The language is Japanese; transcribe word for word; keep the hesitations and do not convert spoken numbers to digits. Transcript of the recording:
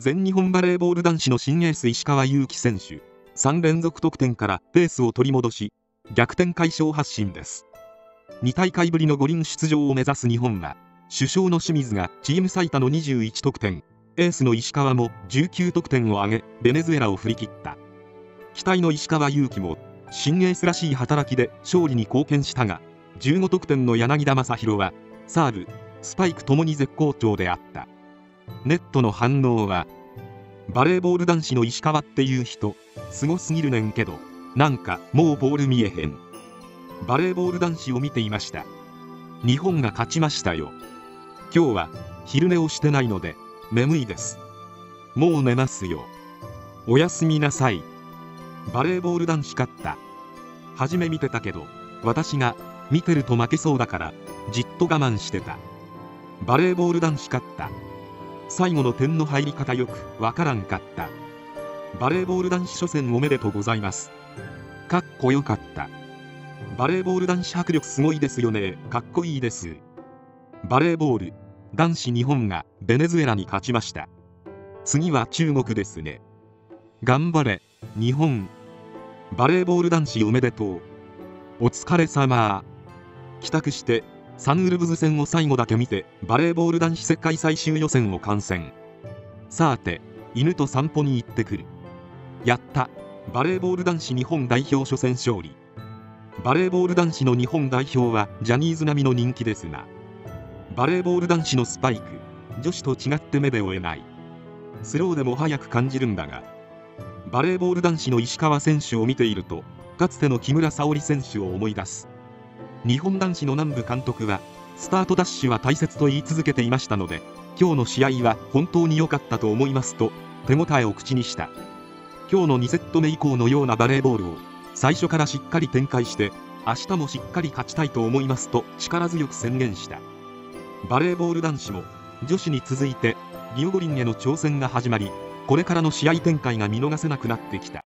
全日本バレーボール男子の新エース石川祐希選手、さん連続得点からペースを取り戻し、逆転快勝発進です。に大会ぶりの五輪出場を目指す日本は、主将の清水がチーム最多のにじゅういち得点、エースの石川もじゅうきゅう得点を挙げ、ベネズエラを振り切った。期待の石川祐希も新エースらしい働きで勝利に貢献したが、じゅうご得点の柳田将洋はサーブ、スパイクともに絶好調であった。ネットの反応は、バレーボール男子の石川っていう人すごすぎるねんけど、なんかもうボール見えへん。バレーボール男子を見ていました。日本が勝ちましたよ。今日は昼寝をしてないので眠いです。もう寝ますよ。おやすみなさい。バレーボール男子勝った。初め見てたけど、私が見てると負けそうだからじっと我慢してた。バレーボール男子勝った。最後の点の入り方よくわからんかった。バレーボール男子初戦おめでとうございます。かっこよかった。バレーボール男子迫力すごいですよね。かっこいいです。バレーボール男子日本がベネズエラに勝ちました。次は中国ですね。頑張れ日本。バレーボール男子おめでとう。お疲れ様。帰宅してサンウルブズ戦を最後だけ見て、バレーボール男子世界最終予選を観戦。さーて、犬と散歩に行ってくる。やった。バレーボール男子日本代表初戦勝利。バレーボール男子の日本代表はジャニーズ並みの人気ですが、バレーボール男子のスパイク、女子と違って目で追えない。スローでも速く感じるんだが、バレーボール男子の石川選手を見ていると、かつての木村沙織選手を思い出す。日本男子の南部監督は、スタートダッシュは大切と言い続けていましたので、今日の試合は本当に良かったと思いますと手応えを口にした。今日のにセット目以降のようなバレーボールを最初からしっかり展開して、明日もしっかり勝ちたいと思いますと力強く宣言した。バレーボール男子も女子に続いてリオ五輪への挑戦が始まり、これからの試合展開が見逃せなくなってきた。